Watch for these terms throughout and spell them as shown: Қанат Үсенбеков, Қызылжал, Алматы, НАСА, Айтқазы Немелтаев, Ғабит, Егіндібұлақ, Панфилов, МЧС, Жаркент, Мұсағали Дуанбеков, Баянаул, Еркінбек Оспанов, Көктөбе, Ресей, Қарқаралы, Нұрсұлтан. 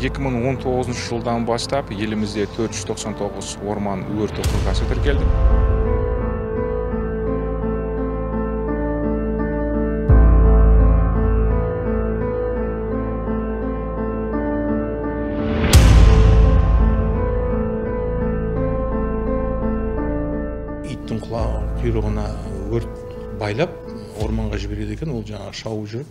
2019 жылдан бастап елімізде 499 орман өрті оқиғасы тіркелді. Иттің құйрығына өрт байлап, орманға жібереді екен, ол жаңа шауып жүр.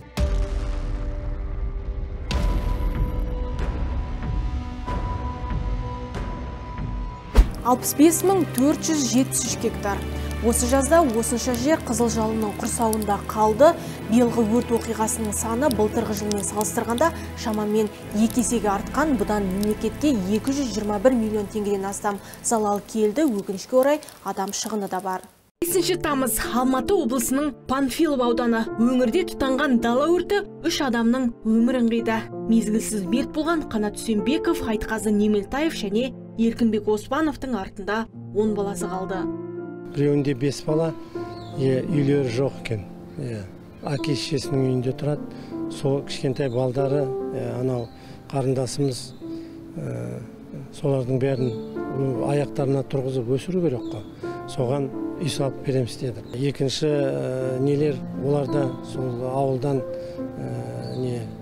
гектар. Осы жазда осынша жер Қызылжалының құрсауында қалды. Белгі өрт оқиғасының саны былтырғы жылмен салыстырғанда шамамен 2 есеге артқан. Бұдан мемлекетке 221 миллион теңгеден астам залал келді. Өкінішке орай адам шығыны да бар. 5 тамыз Алматы облысының Панфилов ауданы өңірде тұтанған дала өрті 3 адамның өмірін қиды. Мезгілсіз мерт болған Қанат Үсенбеков, Айтқазы Немелтаев және Еркінбек Оспановтың артында 10 баласы қалды. Біреуінде 5 бала, үйлер жоқ екен. Әке-шешесінің үйінде тұрады. Сол кішкентай балдары, анау қарындасымыз, солардың бәрін аяқтарына тұрғызып өсіру керек. Соған үй салып береміз деді. Екінші нелер оларда сол ауылдан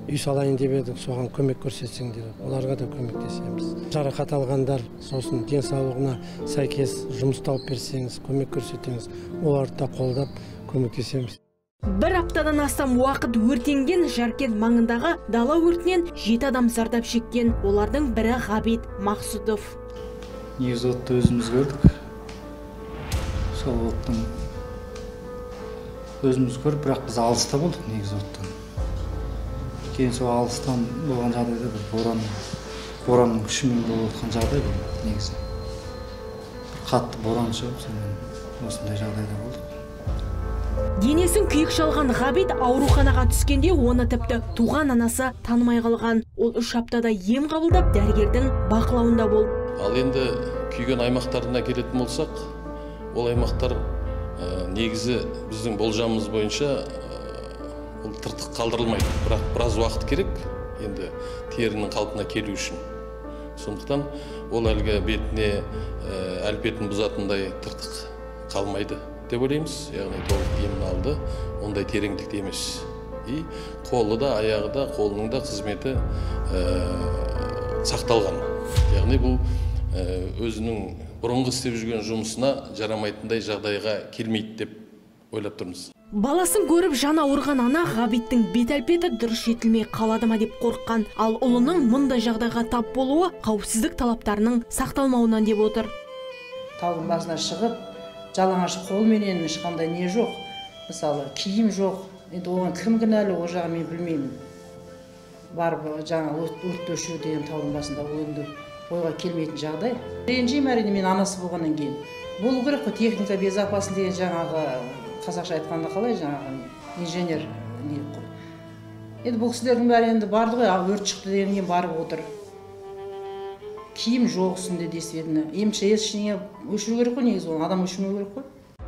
үй салайын деп едік, соған көмек көрсетсеңдер, оларға да көмектесеміз. Жарақат алғандар сосын денсаулығына сәйкес жұмыс тауып берсеңіз, көмек көрсетіңіз, оларды да қолдап көмектесеміз. Бір аптадан астам уақыт өртенген Жаркент маңындағы дала өртінен 7 адам зардап шеккен, олардың бірі Ғабит. Өзіміз көрдік. Оттың өзіміз көріп, бірақ біз алыста болдық негіз оттың. Кейін сол алыстан болған жағдайда бір боранның күшімен болып отқан жағдай болды негізі. Бір қатты боран шығып, сонымен осындай жағдайда болдық. Денесін күйік шалған Ғабит ауруханаға түскенде оны тіпті туған анасы танымай қалған. Ол 3 аптада ем қабылдап дәрігердің бақылауында болды. Ал енді күйген аймақтарына келетін болсақ, ол аймақтар негізі біздің болжамымыз бойынша ол тыртық қалдырылмайды, бірақ біраз уақыт керек енді терінің қалпына келу үшін. Сондықтан ол әлгі бетіне әлпетін бұзатындай тыртық қалмайды деп ойлаймыз, яғни толық емін алды, ондай тереңдікте емес. И қолы да аяғы да, қолының да қызметі сақталған, яғни бұл өзінің бұрынғы істеп жүрген жұмысына жарамайтындай жағдайға келмейді деп ойлап тұрмыз. Баласын көріп жан ауырған ана Ғабиттің бет әлпеті дұрыс жетілмей қалады ма деп қорыққан, ал ұлының мұндай жағдайға тап болуы қауіпсіздік талаптарының сақталмауынан деп отыр. Таудың басына шығып, жалаңаш қолменен ешқандай не жоқ, мысалы киім жоқ, енді оған кім кінәлі, ол жағын мен білмеймін. Барып жаңа өртті өшіру деген таудың басында ойынды ойға келмейтін жағдай. Ренжеймін әрине, мен анасы болғаннан кейін. Болу керек қой, техника безопасын деген жаңағы, қазақша айтқанда қалай жаңағы инженер не қой. Енді бұл кісілердің бәрі енді барды ғой, өрт шықты дегенге барып отыр. Киім жоқ үстінде деседі. МЧС ішіне өшіру керек қой, негізі адам өшірмеу керек қой.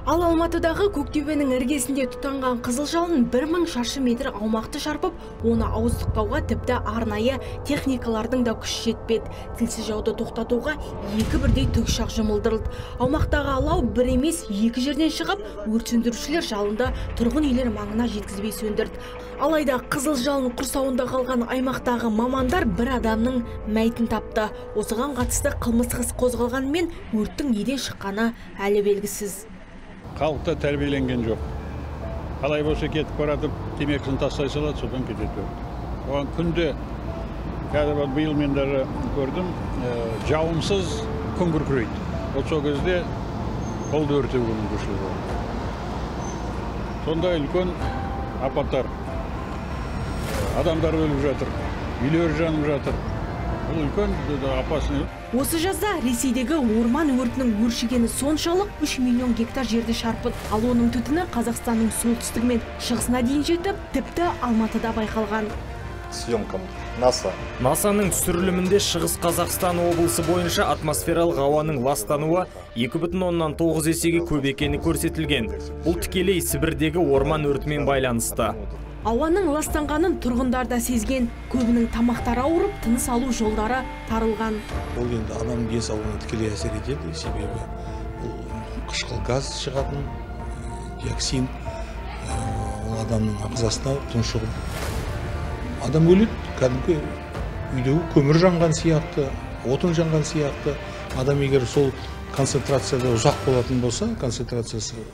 Ал Алматыдағы көктөбенің іргесінде тұтанған Қызылжалдың 1000 шаршы метр аумақты шарпып, оны ауыздықтауға тіпті арнайы техникалардың да күші жетпеді. Тілсіз жауды тоқтатуға 2 бірдей тікұшақ жұмылдырылды. Аумақтағы алау бір емес 2 жерден шығып, өрт сөндірушілер жалынды тұрғын үйлер маңына жеткізбей сөндірді. Алайда Қызылжалдың құрсауында қалған аймақтағы мамандар бір адамның мәйітін тапты. Осыған қатысты қылмыстық іс қозғалғанымен өрттің неден шыққаны әлі белгісіз. Халықта тәрбейленген жоқ. Қалай болса кетіп баратып, темекісін тастай салады, содан кетеді. Оған күнде, қазір биыл мендері көрдім, жауымсыз күн күркірейді. Ол сол кезде қолды өрті күші болады. Сонда үлкен апаттар. Адамдар өліп жатыр, үйлер жанып жатыр. Бұл үлкен апасының. Осы жазда Ресейдегі орман өртінің өршігені соншалық 3 миллион гектар жерді шарпыды. Ал оның түтіні Қазақстанның солтүстігі мен шығысына дейін жетіп, тіпті Алматыда байқалған. Съемкам НАСА. НАСАның түсірілімінде Шығыс Қазақстан облысы бойынша атмосфералық ауаның ластануы 2,9 есеге көп екені көрсетілген. Бұл тікелей Сібірдегі орман өртімен байланысты. Ауаның ластанғанын тұрғындарда сезген, көбінің тамақтары ауырып, тыныс алу жолдары тарылған. Ол енді адам бес ауына тікелей әсер етеді, себебі қышқыл газ шығатын, диоксин, ол адамның ағзасына тұншығып адам өледі, кәдімгі үйдегі көмір жанған сияқты, отын жанған сияқты. Адам егер сол концентрацияда ұзақ болатын болса, концентрациясы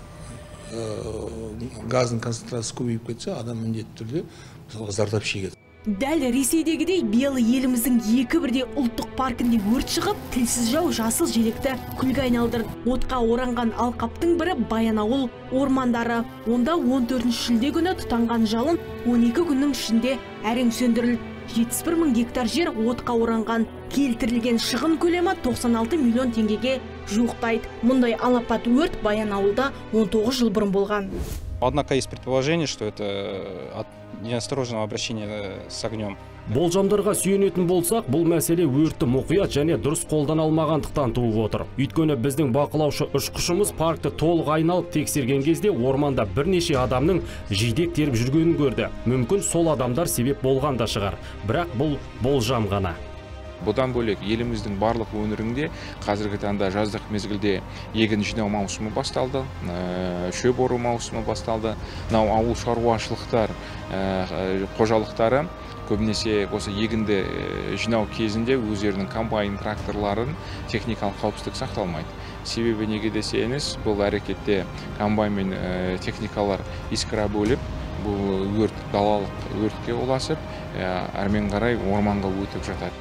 газдың концентрациясы көбейіп кетсе, адам міндетті түрде зардап шегеді. Дәл Ресейдегідей биыл еліміздің екі бірдей ұлттық паркінде өрт шығып, тілсіз жау жасыл желекті күлге айналдырды. Отқа оранған алқаптың бірі Баянаул ормандары. Онда 14 шілде күні тұтанған жалын 12 күннің ішінде әрең сөндірілді. 71 000 гектар жер отқа оранған. Келтірілген шығын көлемі 96 миллион теңгеге жуықтайды. Мұндай алапат өрт Баянауылда 19 жыл бұрын болған. Однако есть предположение, что это от неосторожного обращения с огнем. Болжамдарға сүйенетін болсақ, бұл мәселе өртті мұқият және дұрыс қолдан алмағандықтан туып отыр. Өйткені біздің бақылаушы ұшқышымыз паркты толық айналып тексерген кезде орманда бірнеше адамның жидек теріп жүргенін көрді. Мүмкін сол адамдар себеп болған да шығар. Бірақ бұл болжам ғана. Бұдан бөлек еліміздің барлық өңірінде қазіргі таңда жаздық мезгілде егін жинау маусымы басталды, шөп ору маусымы басталды. Мынау ауыл шаруашылықтар қожалықтары көбінесе осы егінді жинау кезінде өздерінің комбайн тракторларын техникалық қауіпсіздік сақталмайды. Себебі неге десеңіз, бұл әрекетте комбайн мен техникалар искра бөліп, бұл өрт далалық өртке ұласып, әрмен қарай орманға өтіп жатады.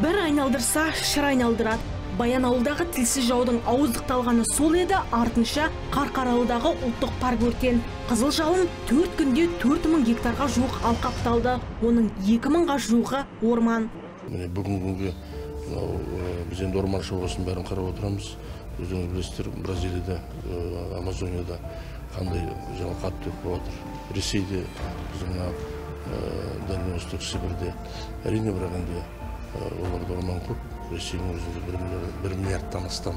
Бір айналдырса, шыр айналдырады. Баянауылдағы тілсіз жаудың ауыздықталғаны сол еді, артынша Қарқаралыдағы ұлттық парк өрткен. Қызыл жалын 4 күнде 4000 гектарға жуық алқапталды. Оның 2000-ға жуығы орман. Бүгінгі біз енді орман шаруасын бәрін қарап отырамыз. Өздеріңіз білесіздер, Бразилияда, Амазонияда қандай жалын қатты болып отыр. Ресейде, біздің Дальний Восток, Сибірде, әрине бірақ енді оларда орман көп. Ресейдің өзінде 1 миллиардтан астам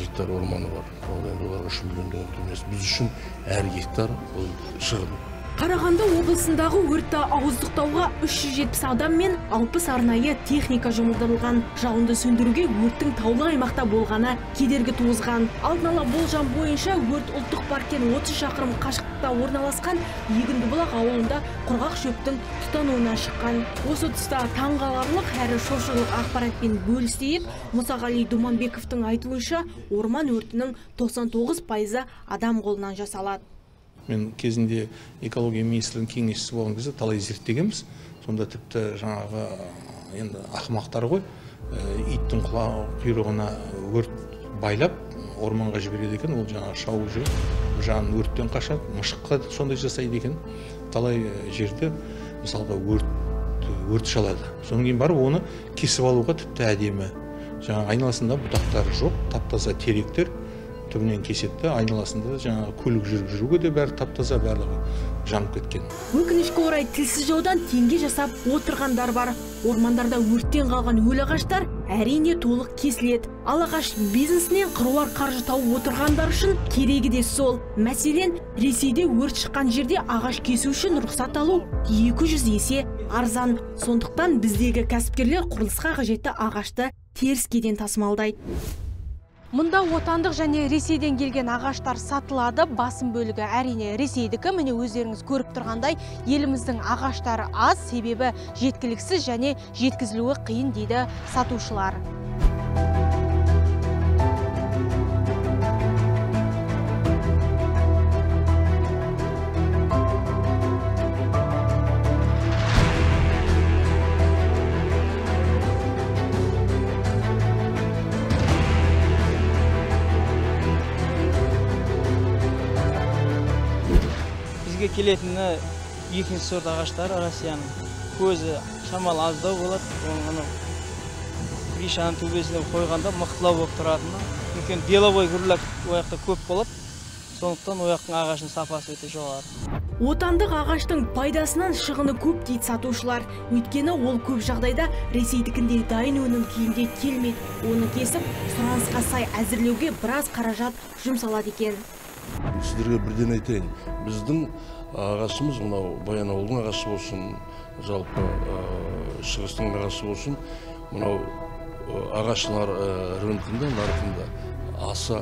гектар орманы бар. Оларға 3 миллион деген төмес. Біз үшін әр гектар ол шығын. Қарағанды облысындағы өртті ауыздықтауға 370 адам мен 60 арнайы техника жұмылдырылған. Жалынды сөндіруге өрттің таулы аймақта болғаны кедергі туғызған. Алдын ала болжам бойынша өрт ұлттық парктен 30 шақырым қашықтықта орналасқан Егіндібұлақ ауылында құрғақ шөптің тұтануына шыққан. Осы тұста таңғаларлық әрі шошырлық ақпаратпен бөлістейік, Мұсағали Дуанбековтың айтуынша, орман өртінің 99% адам қолынан жасалады. Мен кезінде экология министрінің кеңесшісі болған кезде талай зерттегенбіз. Сонда тіпті жаңағы енді ақымақтар ғой, иттің құйрығына өрт байлап орманға жібереді екен, ол жаңағы шауып жүріп жаңағы өрттен қашады, мышыққа сондай жасайды екен. Талай жерде мысалға өрт шалады, содан кейін барып оны кесіп алуға тіпті әдемі, жаңағы айналасында бұтақтары жоқ таптаза теректер түбінен кесетті, айналасында жаңағы көлік жүріп жүруге де бәрі таптаза, барлығы жанып кеткен. Өкінішке орай тілсіз жаудан теңге жасап отырғандар бар. Ормандарда өрттен қалған өл ағаштар әрине толық кесіледі. Ал ағаш бизнесінен қыруар қаржы тауып отырғандар үшін керегі де сол. Мәселен, Ресейде өрт шыққан жерде ағаш кесу үшін рұқсат алу 200 есе арзан. Сондықтан біздегі кәсіпкерлер құрылысқа қажетті ағашты теріскеден тасымалдайды. Мұнда отандық және Ресейден келген ағаштар сатылады. Басым бөлігі әрине Ресейдікі. Міне өздеріңіз көріп тұрғандай, еліміздің ағаштары аз, себебі жеткіліксіз және жеткізілуі қиын дейді сатушылар. Келетіні екінші сорт ағаштар Россияның көзі шамалы аздау болады. Оның ришаның төбесіне қойғанда мықтылау болып тұратыны. Мүмкін беловой гүрлер ояқта көп болады. Сондықтан ояқтың ағашының сапасы өте жоғары. Отандық ағаштың пайдасынан шығыны көп дейді сатушылар. Өйткені ол көп жағдайда Ресейдікіндей дайын өнім күйінде келмейді. Оны кесіп, сұранысқа сай әзірлеуге біраз қаражат жұмсалады екен. Сіздерге бірден айтайын, біздің ағасымыз, мынау Баянаулының ағасы болсын, жалпы шығыстың ағасы болсын, мынау ағашылар рынкында, нарқында аса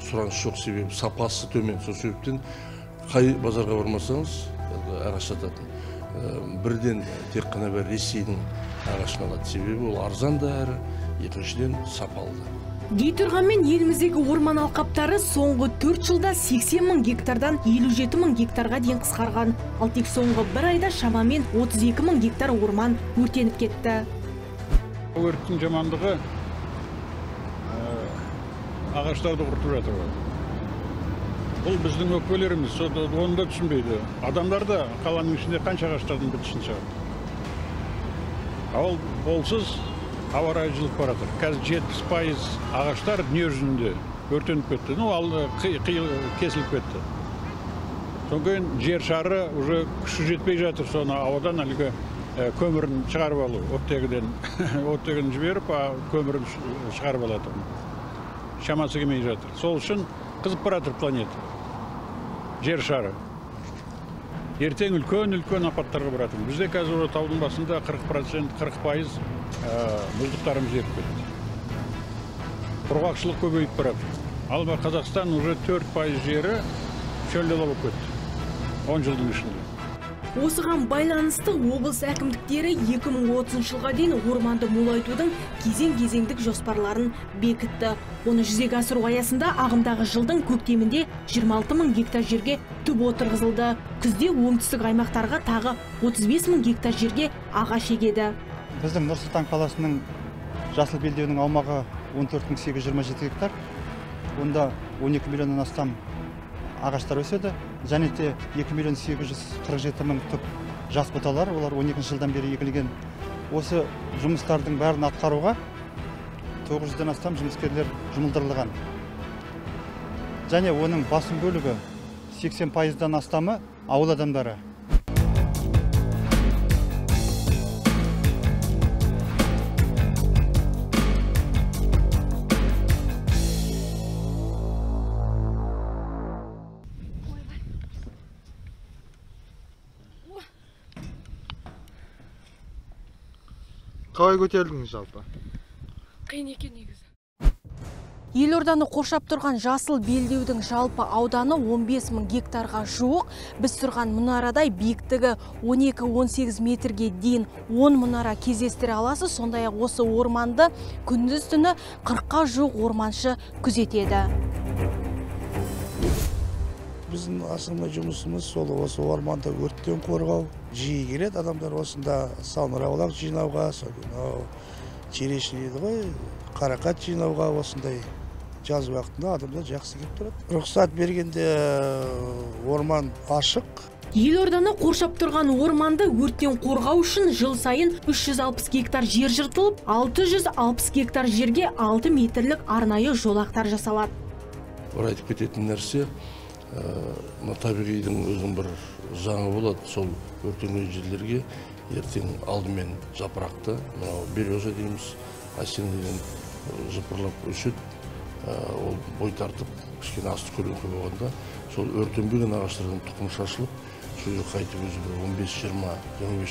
сұраныс жоқ, себебі сапасы төмен. Сол себептен қай базарға бармасаңыз ағаш сататын. Бірден тек қана бір Ресейдің ағашын алады, себебі ол арзан да әрі, екіншіден сапалы да. Дей тұрғанмен еліміздегі орман алқаптары соңғы 4 жылда 80 мың гектардан 57 мың гектарға дейін қысқарған. Ал тек соңғы бір айда шамамен 32 мың гектар орман өртеніп кетті. Өрттің жамандығы ағаштарды құртып жатыр. Бұл біздің өкілдеріміз оны да түсінбейді. Адамдар да қаланың ішінде қанша ағаштардың бітісін шығарып. Ал болсыз ауа райы жылып баратыр. Қазір 70% ағаштар дүниежүзінде өртеніп кетті. Ну, кесіліп кетті. Содан кейін жер шары уже күші жетпей жатыр, соны ауадан әлгі көмірін шығарып алу, оттегін жіберіп, көмірін шығарып алады. Шамасы келмей жатыр. Сол үшін қызып баратыр планета. Жер шары. Ертең үлкен апаттарға баратын. Бізде қазір таудың басында 40% мұздықтарымыз еріп кетті. Құрғақшылық көбейіп барады. Ал Қазақстан уже 4% жері шөлді болып кетті. 10 жылдың ішінде. Осыған байланысты облыс әкімдіктері 2030 жылға дейін орманды молайтудың кезең-кезеңдік жоспарларын бекітті. Оны жүзеге асыру аясында ағымдағы жылдың көктемінде 26 мың гектар жерге түп отырғызылды. Күзде оңтүстік аймақтарға тағы 35 мың гектар жерге ағаш егеді. Біздің Нұрсұлтан қаласының жасыл белдеуінің аумағы 14827 гектар. Онда 12 миллионнан астам ағаштар өседі. Және де 2.847.000 түп жас бұталар, олар 12 жылдан бері егілген. Осы жұмыстардың бәрін атқаруға 900-ден астам жұмыскерлер жұмылдырылған. Және оның басым бөлігі 80%-дан астамы ауыл адамдары. Қалай көтерілдіңіз жалпы? Қиын екен негізі. Елорданы қоршап тұрған жасыл белдеудің жалпы ауданы 15 мың гектарға жуық. Біз тұрған мұнарадай биіктігі 12-18 метрге дейін 10 мұнара кездестіре аласыз. Сондай осы орманды күндіз-түні 40-қа жуық орманшы күзетеді. Біздің асылы жұмысымыз сол осы орманды өрттен қорғау. Жиі келеді адамдар осында салмыраулақ жинауға, черешнейді ғой, қарақат жинауға осындай жаз уақытында адамдар жақсы келіп тұрады. Рұқсат бергенде орман ашық. Елорданы қоршап тұрған орманды өрттен қорғау үшін жыл сайын 360 гектар жер жыртылып, 660 гектар жерге 6 метрлік арнайы жолақтар жасалады. Бұр айтып кететін нәрсе, табиғидің өзің бір заңы болады, сол өртенген жерлерге ертең алдымен жапырақты, береза дейміз, асен деген жапырлап өседі, ол бой тартып, кішкене асты көлеңкі болғанда, сол өртенбеген ағаштардың тұқымы шашылып, сөзі қайтып өзі бір 15-20-25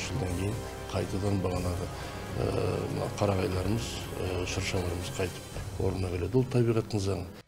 жылдан кейін қайтадан бағанағы қарағайларымыз, шыршаларымыз қайтып орнына келеді, ол табиғаттың заңы.